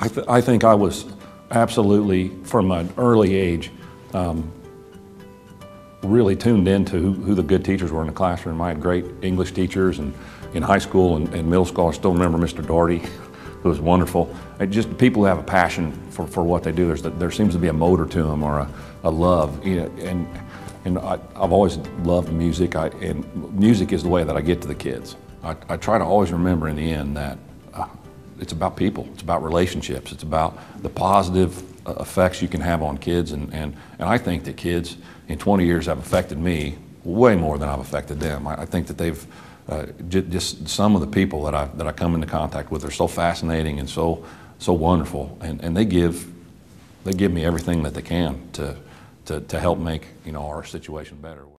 I think I was absolutely, from an early age, really tuned into who the good teachers were in the classroom. I had great English teachers, and in high school and middle school, I still remember Mr. Doherty, who was wonderful. It just people who have a passion for what they do, there seems to be a motor to them, or a love. You know, and I've always loved music, and music is the way that I get to the kids. I try to always remember in the end that it's about people, it's about relationships, it's about the positive effects you can have on kids, and I think that kids in 20 years have affected me way more than I've affected them. I think that they've, just some of the people that I come into contact with are so fascinating and so wonderful, and they give me everything that they can to help make, you know, our situation better.